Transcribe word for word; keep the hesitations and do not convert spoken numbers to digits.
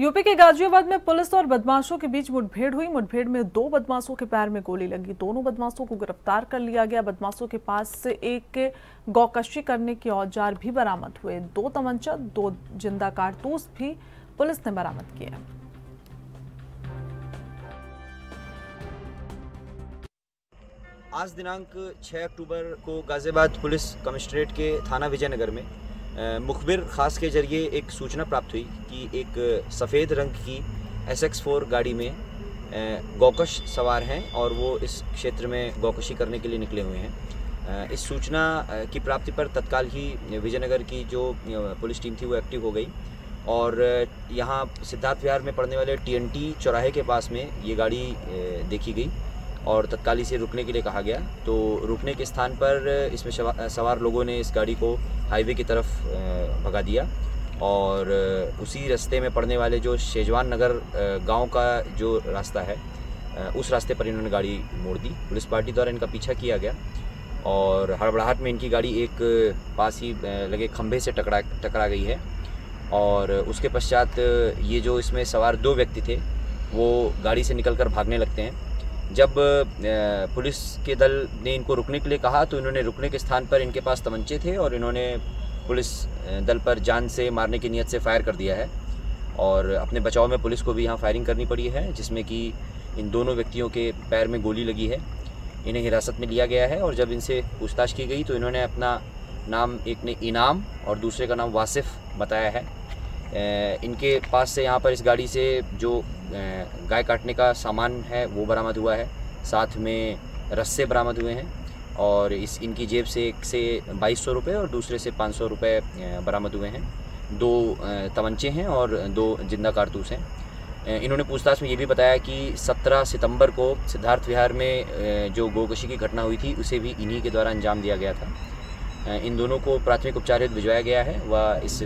UP के गाजियाबाद में police और बदमाशों के बीच मुठभेड़ हुई। मुठभेड़ में दो बदमाशों के पैर में गोली लगी। दोनों बदमाशों को गिरफ्तार कर लिया गया। बदमाशों के पास से एक गौकशी करने के औजार भी बरामद हुए। दो तमंचा, दो जिंदा कारतूस भी पुलिस ने बरामद किया। आज दिनांक छह अक्टूबर को गाजियाबाद पुलिस कमिश्नरेट के थाना विजयनगर में मुखबिर खास के जरिए एक सूचना प्राप्त हुई कि एक सफ़ेद रंग की एस एक्स फोर गाड़ी में गौकश सवार हैं और वो इस क्षेत्र में गौकशी करने के लिए निकले हुए हैं। इस सूचना की प्राप्ति पर तत्काल ही विजयनगर की जो पुलिस टीम थी वो एक्टिव हो गई और यहाँ सिद्धार्थ विहार में पड़ने वाले टी एन टी चौराहे के पास में ये गाड़ी देखी गई और तत्काल इसे रुकने के लिए कहा गया। तो रुकने के स्थान पर इसमें सवार लोगों ने इस गाड़ी को हाईवे की तरफ भगा दिया और उसी रास्ते में पड़ने वाले जो शेजवान नगर गांव का जो रास्ता है उस रास्ते पर इन्होंने गाड़ी मोड़ दी। पुलिस पार्टी द्वारा इनका पीछा किया गया और हड़बड़ाहट में इनकी गाड़ी एक पास ही लगे खंभे से टकरा टकरा गई है और उसके पश्चात ये जो इसमें सवार दो व्यक्ति थे वो गाड़ी से निकल कर भागने लगते हैं। जब पुलिस के दल ने इनको रुकने के लिए कहा तो इन्होंने रुकने के स्थान पर इनके पास तमंचे थे और इन्होंने पुलिस दल पर जान से मारने की नीयत से फायर कर दिया है और अपने बचाव में पुलिस को भी यहाँ फायरिंग करनी पड़ी है, जिसमें कि इन दोनों व्यक्तियों के पैर में गोली लगी है। इन्हें हिरासत में लिया गया है और जब इनसे पूछताछ की गई तो इन्होंने अपना नाम, एक ने इनाम और दूसरे का नाम वासिफ बताया है। इनके पास से यहाँ पर इस गाड़ी से जो गाय काटने का सामान है वो बरामद हुआ है, साथ में रस्से बरामद हुए हैं और इस इनकी जेब से एक से बाईस सौ रुपये और दूसरे से पाँच सौ रुपये बरामद हुए हैं। दो तमंचे हैं और दो जिंदा कारतूस हैं। इन्होंने पूछताछ में ये भी बताया कि सत्रह सितंबर को सिद्धार्थ विहार में जो गोकशी की घटना हुई थी उसे भी इन्हीं के द्वारा अंजाम दिया गया था। इन दोनों को प्राथमिक उपचार हेतु भिजवाया गया है व इस